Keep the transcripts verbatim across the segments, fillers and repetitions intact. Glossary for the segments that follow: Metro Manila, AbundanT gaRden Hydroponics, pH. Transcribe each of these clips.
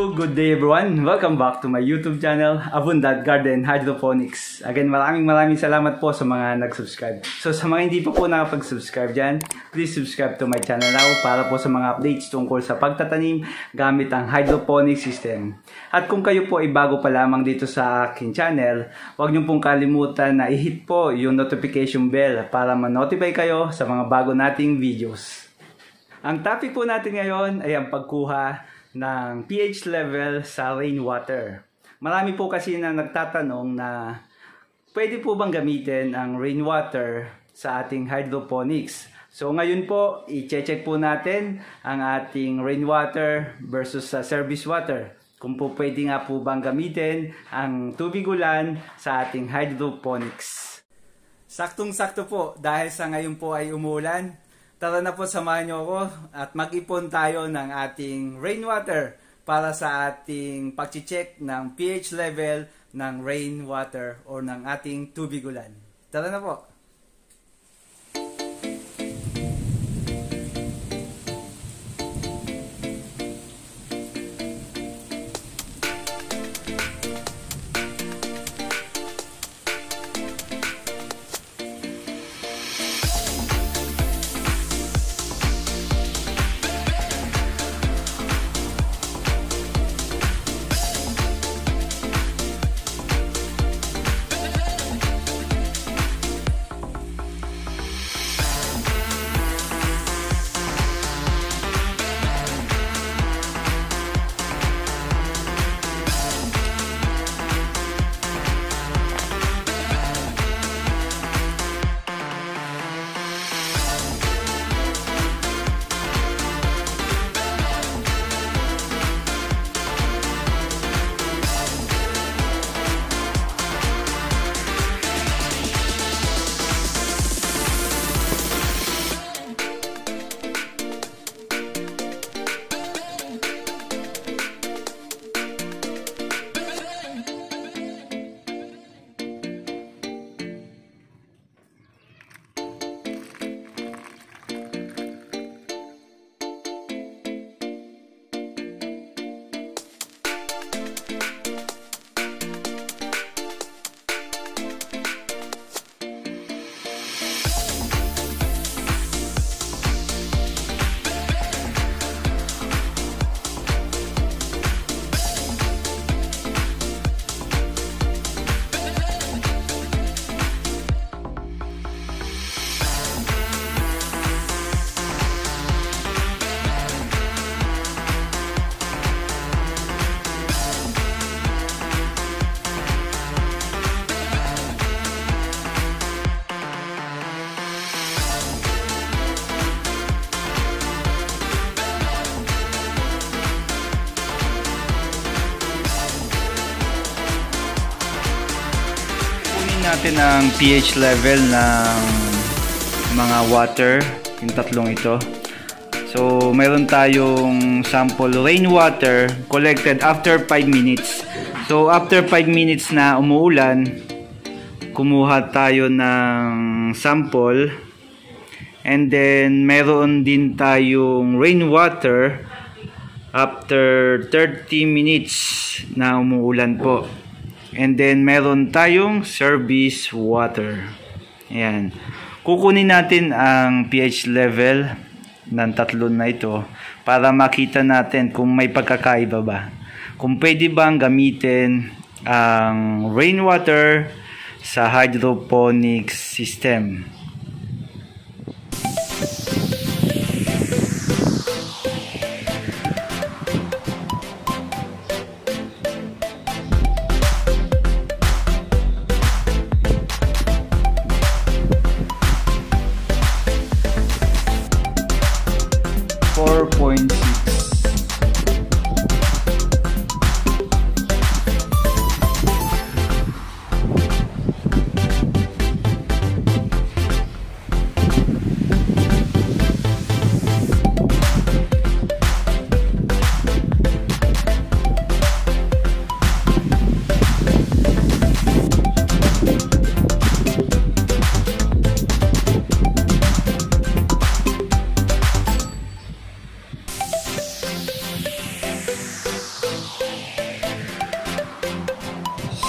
Hello! Good day everyone! Welcome back to my YouTube channel, AbundanT gaRden Hydroponics. Again, maraming maraming salamat po sa mga nag-subscribe. So sa mga hindi pa po nakapag-subscribe dyan, please subscribe to my channel now para po sa mga updates tungkol sa pagtatanim gamit ang hydroponic system. At kung kayo po ay bago pa lamang dito sa akin channel, huwag niyo pong kalimutan na i-hit po yung notification bell para ma-notify kayo sa mga bago nating videos. Ang topic po natin ngayon ay ang pagkuha ng pH level sa rainwater. Marami po kasi na nagtatanong na pwede po bang gamitin ang rainwater sa ating hydroponics. So ngayon po, i-check po natin ang ating rainwater versus sa service water. Kung po pwede nga po bang gamitin ang tubig ulan sa ating hydroponics. Saktong-sakto po dahil sa ngayon po ay umuulan. Tara na po, samahan niyo ako at mag-ipon tayo ng ating rainwater para sa ating pag-check ng pH level ng rainwater o ng ating tubig ulan. Tara na po! Natin ang pH level ng mga water, yung tatlong ito. So, mayroon tayong sample rainwater collected after five minutes. So, after five minutes na umuulan, kumuha tayo ng sample. And then, mayroon din tayong rainwater after thirty minutes na umuulan po. And then, meron tayong service water. Ayan. Kukunin natin ang pH level ng tatlo na ito para makita natin kung may pagkakaiba ba. Kung pwede bang gamitin ang rainwater sa hydroponics system. four point six.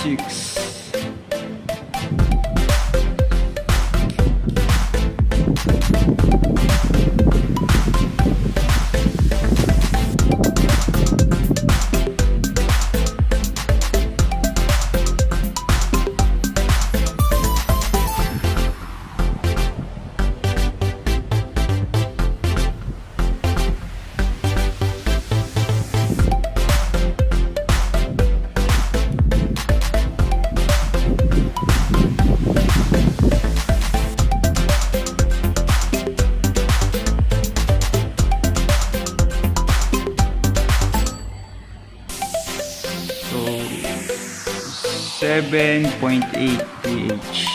six. seven point eight pH.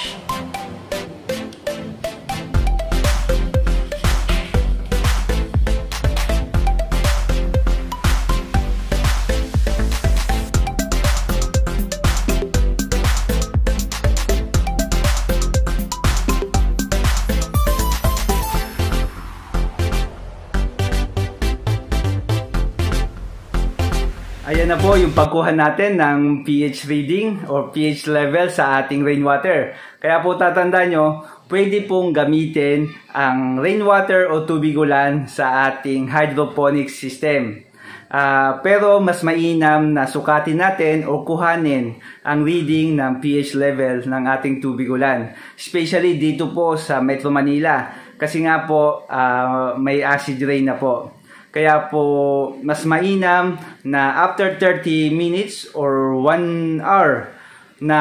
Ayan na po yung pagkuhan natin ng pH reading or pH level sa ating rainwater. Kaya po tatandaan nyo, pwede pong gamitin ang rainwater o tubig ulan sa ating hydroponic system. Uh, pero mas mainam na sukatin natin o kuhanin ang reading ng pH level ng ating tubig ulan. Especially dito po sa Metro Manila. Kasi nga po uh, may acid rain na po. Kaya po, mas mainam na after thirty minutes or one hour na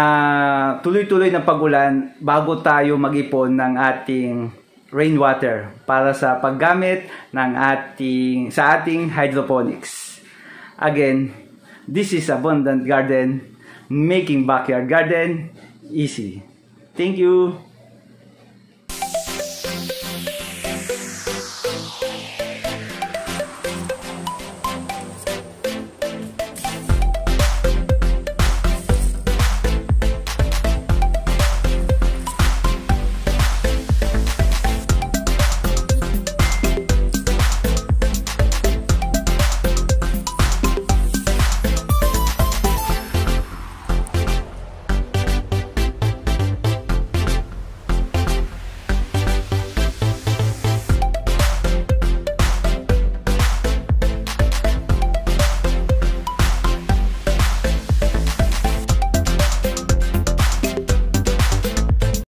tuloy-tuloy na pag-ulan bago tayo mag-ipon ng ating rainwater para sa paggamit ng ating, sa ating hydroponics. Again, this is Abundant Garden, making backyard garden easy. Thank you!